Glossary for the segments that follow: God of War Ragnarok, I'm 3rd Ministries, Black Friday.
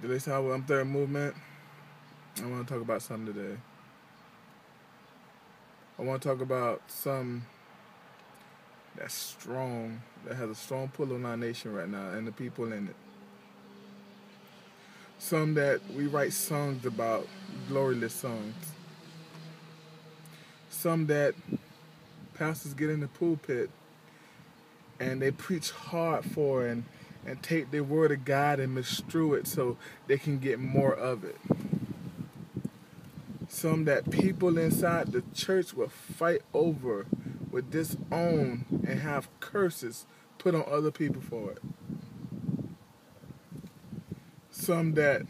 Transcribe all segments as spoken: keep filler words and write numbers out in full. Did they say how I'm third movement? I want to talk about something today. I want to talk about something that's strong, that has a strong pull on our nation right now and the people in it. Some that we write songs about, gloryless songs. Some that pastors get in the pulpit and they preach hard for and, and take the word of God and misconstrue it so they can get more of it. Some that people inside the church will fight over, will disown, and have curses put on other people for it. Some that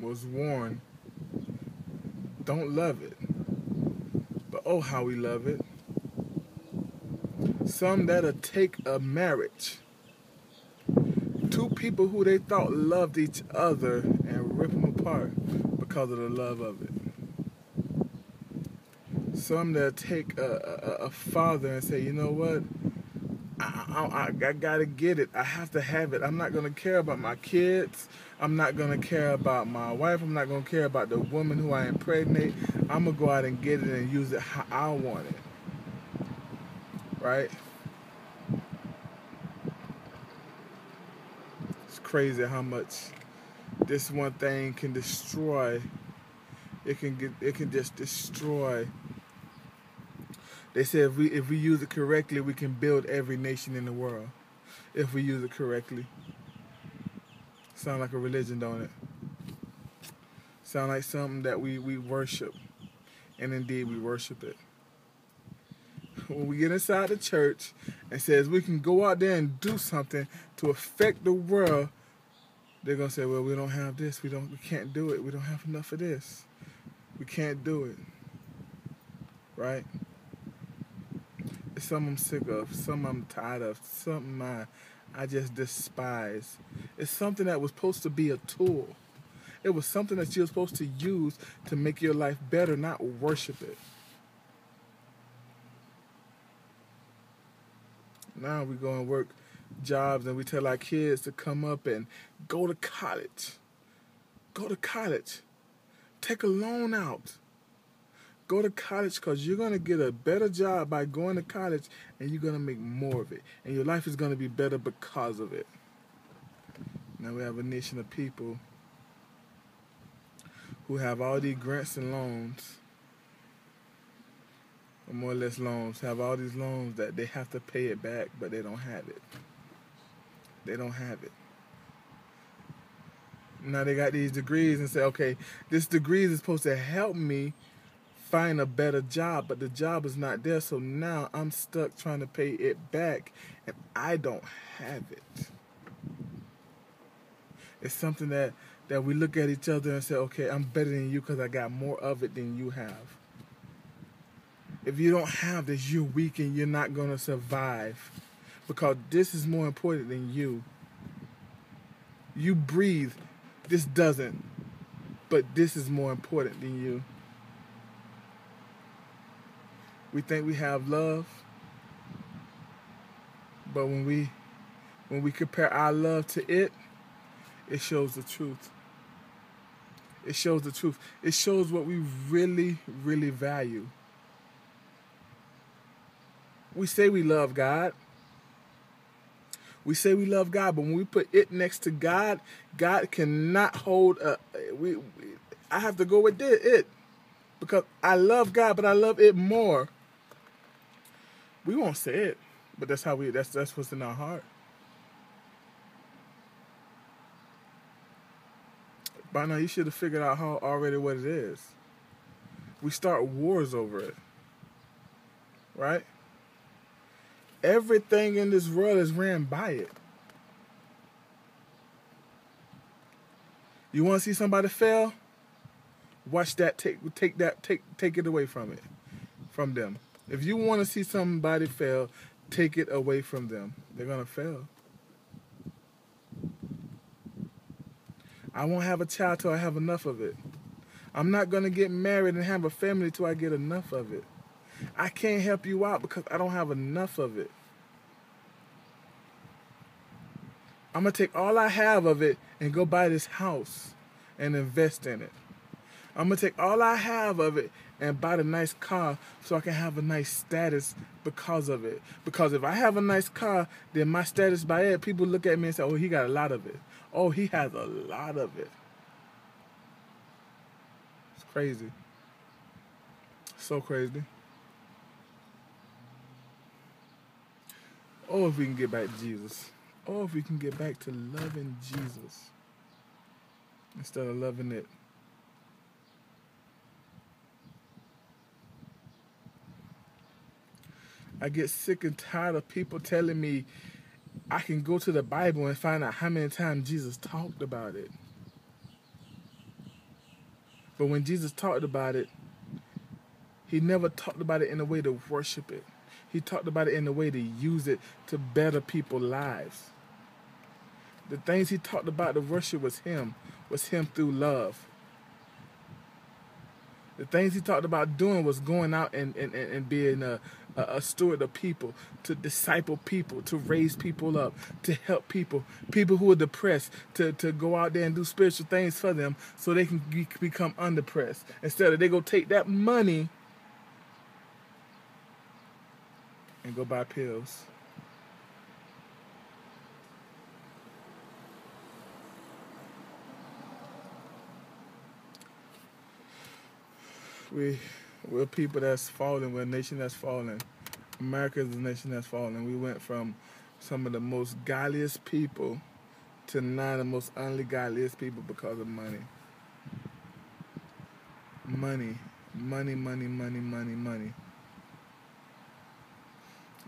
was warned don't love it, but oh how we love it. Some that'll take a marriage, two people who they thought loved each other, and rip them apart because of the love of it. Some that take a, a, a father and say, you know what, I, I, I, I gotta get it. I have to have it. I'm not gonna care about my kids. I'm not gonna care about my wife. I'm not gonna care about the woman who I impregnate. I'm gonna go out and get it and use it how I want it. Right? It's crazy how much this one thing can destroy. It can get. It can just destroy. They say if we if we use it correctly, we can build every nation in the world. If we use it correctly. Sound like a religion, don't it? Sound like something that we, we worship. And indeed, we worship it. When we get inside the church and says we can go out there and do something to affect the world, they're going to say, well, we don't have this. We don't. We can't do it. We don't have enough of this. We can't do it. Right? Some I'm sick of, some I'm tired of, something I, I just despise. It's something that was supposed to be a tool. It was something that you're supposed to use to make your life better, not worship it. Now we go and work jobs and we tell our kids to come up and go to college. Go to college. Take a loan out. Go to college because you're going to get a better job by going to college and you're going to make more of it. And your life is going to be better because of it. Now we have a nation of people who have all these grants and loans, or more or less loans, have all these loans that they have to pay it back, but they don't have it. They don't have it. Now they got these degrees and say, okay, this degree is supposed to help me find a better job, but the job is not there, so now I'm stuck trying to pay it back, and I don't have it. It's something that, that we look at each other and say, okay, I'm better than you because I got more of it than you have. If you don't have this, you're weak and you're not going to survive because this is more important than you. You breathe, this doesn't, but this is more important than you. We think we have love, but when we when we compare our love to it, it shows the truth. It shows the truth. It shows what we really, really value. We say we love God. We say we love God, but when we put it next to God, God cannot hold a... We, we, I have to go with it because I love God, but I love it more. We won't say it, but that's how we, that's, that's what's in our heart. By now, you should have figured out how already what it is. We start wars over it, right? Everything in this world is ran by it. You want to see somebody fail? Watch that, take, take that, take, take it away from it, from them. If you want to see somebody fail, take it away from them. They're going to fail. I won't have a child till I have enough of it. I'm not going to get married and have a family till I get enough of it. I can't help you out because I don't have enough of it. I'm going to take all I have of it and go buy this house and invest in it. I'm going to take all I have of it and buy the nice car so I can have a nice status because of it. Because if I have a nice car, then my status by it, people look at me and say, oh, he got a lot of it. Oh, he has a lot of it. It's crazy. So crazy. Oh, if we can get back to Jesus. Oh, if we can get back to loving Jesus instead of loving it. I get sick and tired of people telling me I can go to the Bible and find out how many times Jesus talked about it. But when Jesus talked about it, he never talked about it in a way to worship it. He talked about it in a way to use it to better people's lives. The things he talked about to worship was him, was him through love. The things he talked about doing was going out and, and, and being a, a steward of people, to disciple people, to raise people up, to help people, people who are depressed, to, to go out there and do spiritual things for them so they can be, become undepressed. Instead of they go take that money and go buy pills. We, we're people that's fallen. We're a nation that's fallen. America is a nation that's fallen. We went from some of the most godliest people to now the most ungodliest people because of money. Money. Money, money, money, money, money.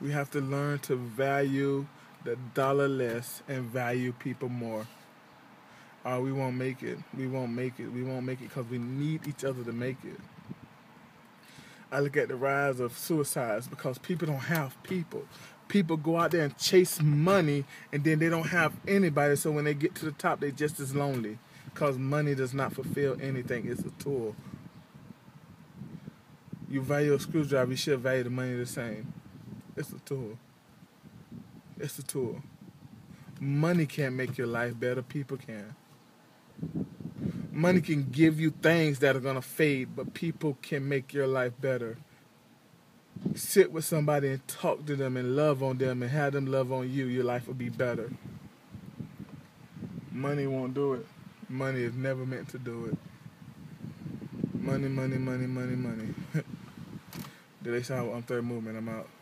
We have to learn to value the dollar less and value people more. Or we won't make it. We won't make it. We won't make it because we need each other to make it. I look at the rise of suicides because people don't have people. People go out there and chase money, and then they don't have anybody, so when they get to the top, they're just as lonely because money does not fulfill anything. It's a tool. You value a screwdriver, you should value the money the same. It's a tool. It's a tool. Money can't make your life better. People can. Money can give you things that are going to fade, but people can make your life better. Sit with somebody and talk to them and love on them and have them love on you. Your life will be better. Money won't do it. Money is never meant to do it. Money, money, money, money, money. Did they sound I'm third movement? I'm out.